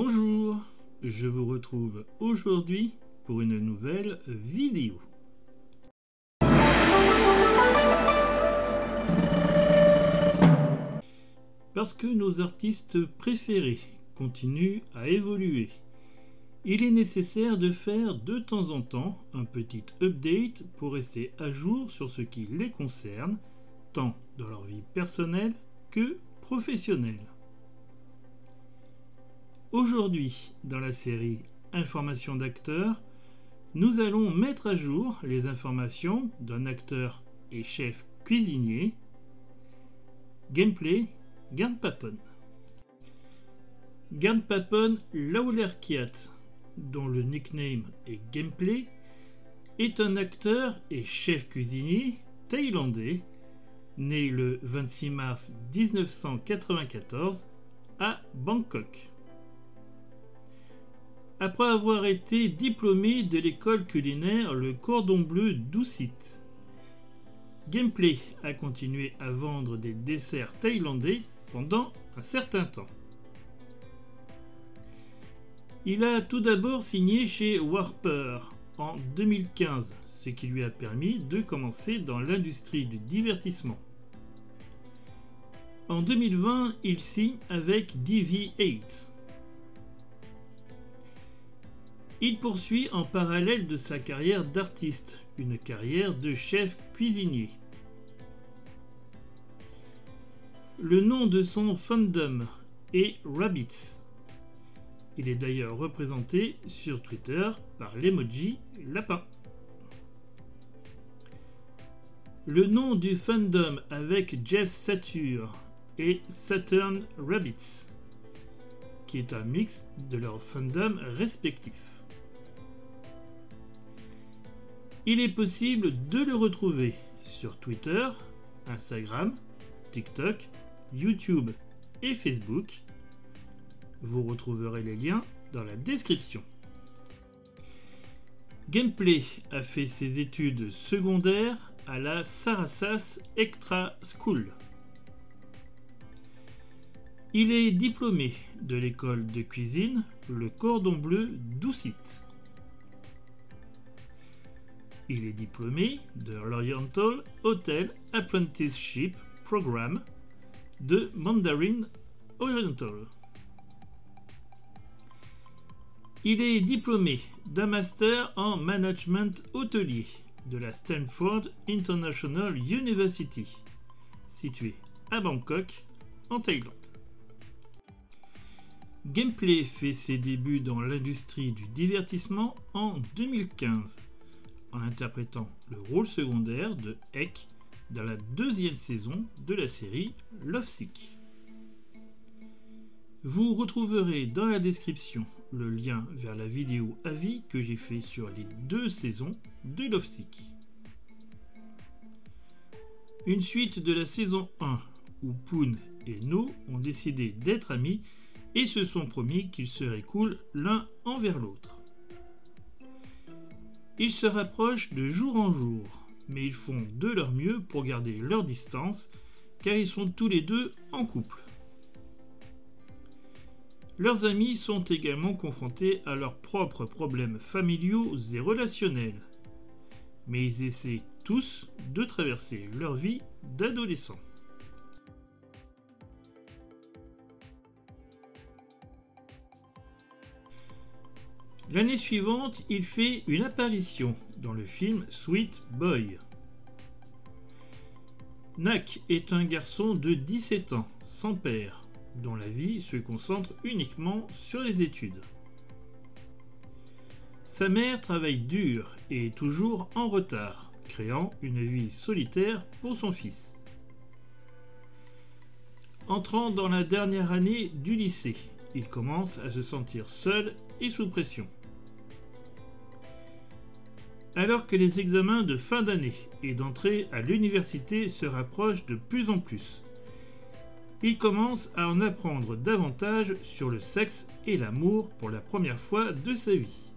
Bonjour, je vous retrouve aujourd'hui pour une nouvelle vidéo. Parce que nos artistes préférés continuent à évoluer, il est nécessaire de faire de temps en temps un petit update pour rester à jour sur ce qui les concerne, tant dans leur vie personnelle que professionnelle. Aujourd'hui, dans la série Informations d'acteurs, nous allons mettre à jour les informations d'un acteur et chef cuisinier, Gameplay Garnpaphon. Garnpaphon Lawlerkiat, dont le nickname est Gameplay, est un acteur et chef cuisinier thaïlandais, né le 26 mars 1994 à Bangkok. Après avoir été diplômé de l'école culinaire Le Cordon Bleu Dusit, Gameplay a continué à vendre des desserts thaïlandais pendant un certain temps. Il a tout d'abord signé chez Warper en 2015, ce qui lui a permis de commencer dans l'industrie du divertissement. En 2020, il signe avec DV8. Il poursuit en parallèle de sa carrière d'artiste, une carrière de chef cuisinier. Le nom de son fandom est Rabbits. Il est d'ailleurs représenté sur Twitter par l'emoji lapin. Le nom du fandom avec Jeff Satur est Saturn Rabbits, qui est un mix de leurs fandoms respectifs. Il est possible de le retrouver sur Twitter, Instagram, TikTok, YouTube et Facebook. Vous retrouverez les liens dans la description. Gameplay a fait ses études secondaires à la Sarasas Extra School. Il est diplômé de l'école de cuisine Le Cordon Bleu Dusit. Il est diplômé de l'Oriental Hotel Apprenticeship Program de Mandarin Oriental. Il est diplômé d'un master en management hôtelier de la Stanford International University, située à Bangkok, en Thaïlande. Gameplay fait ses débuts dans l'industrie du divertissement en 2015 en interprétant le rôle secondaire de He dans la deuxième saison de la série Love Sick. Vous retrouverez dans la description le lien vers la vidéo avis que j'ai fait sur les deux saisons de Love Sick. Une suite de la saison 1 où Poon et No ont décidé d'être amis et se sont promis qu'ils seraient cool l'un envers l'autre. Ils se rapprochent de jour en jour, mais ils font de leur mieux pour garder leur distance, car ils sont tous les deux en couple. Leurs amis sont également confrontés à leurs propres problèmes familiaux et relationnels, mais ils essaient tous de traverser leur vie d'adolescents. L'année suivante, il fait une apparition dans le film Sweet Boy. Nak est un garçon de 17 ans, sans père, dont la vie se concentre uniquement sur les études. Sa mère travaille dur et est toujours en retard, créant une vie solitaire pour son fils. Entrant dans la dernière année du lycée, il commence à se sentir seul et sous pression. Alors que les examens de fin d'année et d'entrée à l'université se rapprochent de plus en plus, il commence à en apprendre davantage sur le sexe et l'amour pour la première fois de sa vie.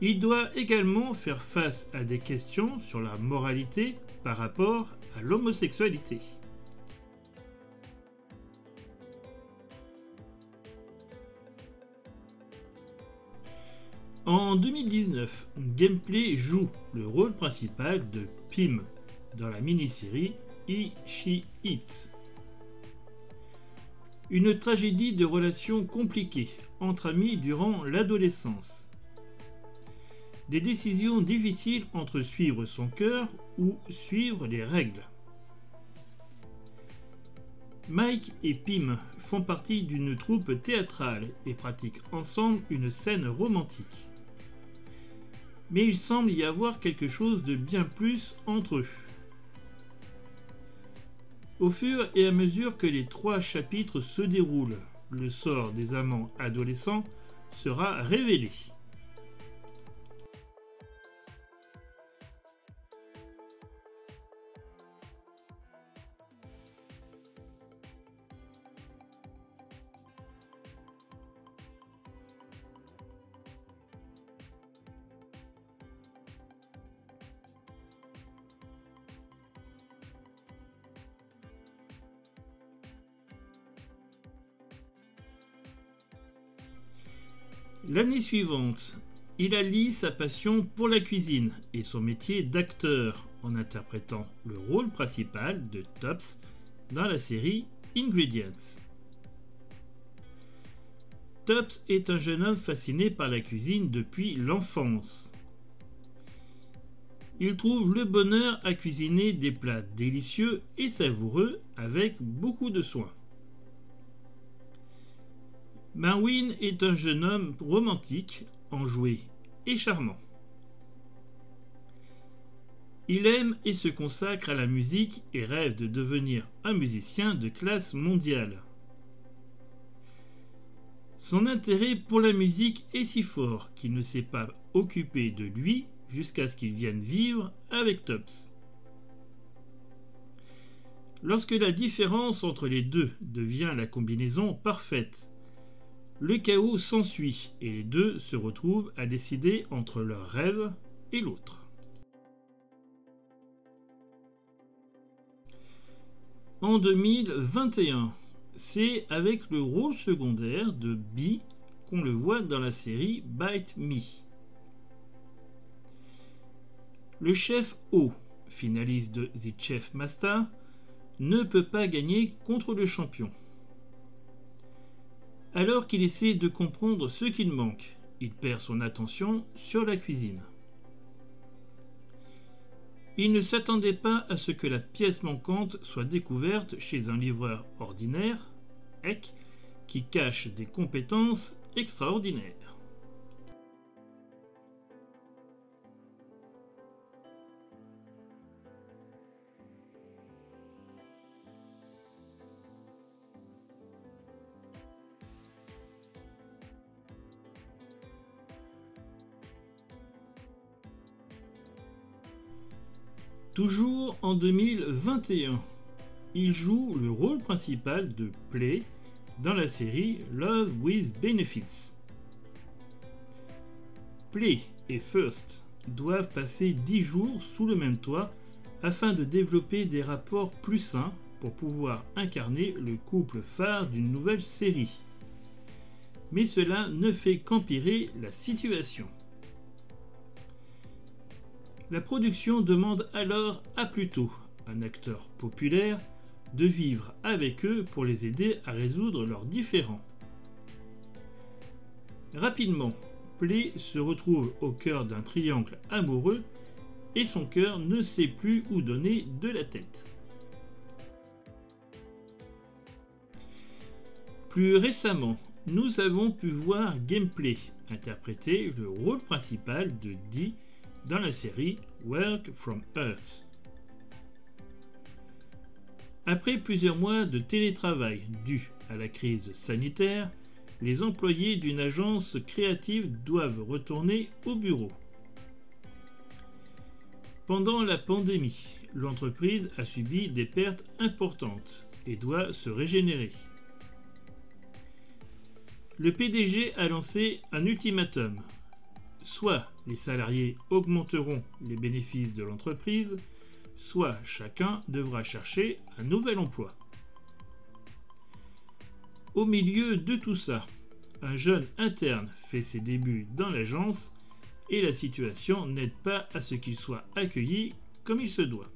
Il doit également faire face à des questions sur la moralité par rapport à l'homosexualité. En 2019, Gameplay joue le rôle principal de Pim dans la mini-série He, She, It. Une tragédie de relations compliquées entre amis durant l'adolescence. Des décisions difficiles entre suivre son cœur ou suivre les règles. Mike et Pim font partie d'une troupe théâtrale et pratiquent ensemble une scène romantique. Mais il semble y avoir quelque chose de bien plus entre eux. Au fur et à mesure que les trois chapitres se déroulent, le sort des amants adolescents sera révélé. L'année suivante, il allie sa passion pour la cuisine et son métier d'acteur en interprétant le rôle principal de Tops dans la série Ingredients. Tops est un jeune homme fasciné par la cuisine depuis l'enfance. Il trouve le bonheur à cuisiner des plats délicieux et savoureux avec beaucoup de soin. Marwin est un jeune homme romantique, enjoué et charmant. Il aime et se consacre à la musique et rêve de devenir un musicien de classe mondiale. Son intérêt pour la musique est si fort qu'il ne s'est pas occupé de lui jusqu'à ce qu'il vienne vivre avec Tops. Lorsque la différence entre les deux devient la combinaison parfaite, le chaos s'ensuit et les deux se retrouvent à décider entre leur rêve et l'autre. En 2021, c'est avec le rôle secondaire de Bee qu'on le voit dans la série Bite Me. Le chef O, finaliste de The Chef Master, ne peut pas gagner contre le champion. Alors qu'il essaie de comprendre ce qu'il manque, il perd son attention sur la cuisine. Il ne s'attendait pas à ce que la pièce manquante soit découverte chez un livreur ordinaire, Ek, qui cache des compétences extraordinaires. Toujours en 2021, il joue le rôle principal de Play dans la série Love with Benefits. Play et First doivent passer 10 jours sous le même toit afin de développer des rapports plus sains pour pouvoir incarner le couple phare d'une nouvelle série. Mais cela ne fait qu'empirer la situation. La production demande alors à Pluto, un acteur populaire, de vivre avec eux pour les aider à résoudre leurs différends. Rapidement, Play se retrouve au cœur d'un triangle amoureux et son cœur ne sait plus où donner de la tête. Plus récemment, nous avons pu voir Gameplay interpréter le rôle principal de Dee dans la série Work from Earth. Après plusieurs mois de télétravail dû à la crise sanitaire, les employés d'une agence créative doivent retourner au bureau. Pendant la pandémie, l'entreprise a subi des pertes importantes et doit se régénérer. Le PDG a lancé un ultimatum. Soit les salariés augmenteront les bénéfices de l'entreprise, soit chacun devra chercher un nouvel emploi. Au milieu de tout ça, un jeune interne fait ses débuts dans l'agence et la situation n'aide pas à ce qu'il soit accueilli comme il se doit.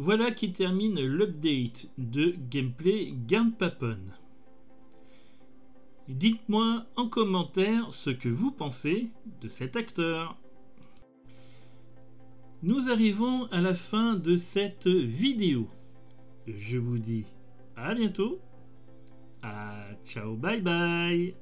Voilà qui termine l'update de Gameplay Garnpaphon. Dites-moi en commentaire ce que vous pensez de cet acteur. Nous arrivons à la fin de cette vidéo. Je vous dis à bientôt. Ciao, bye bye.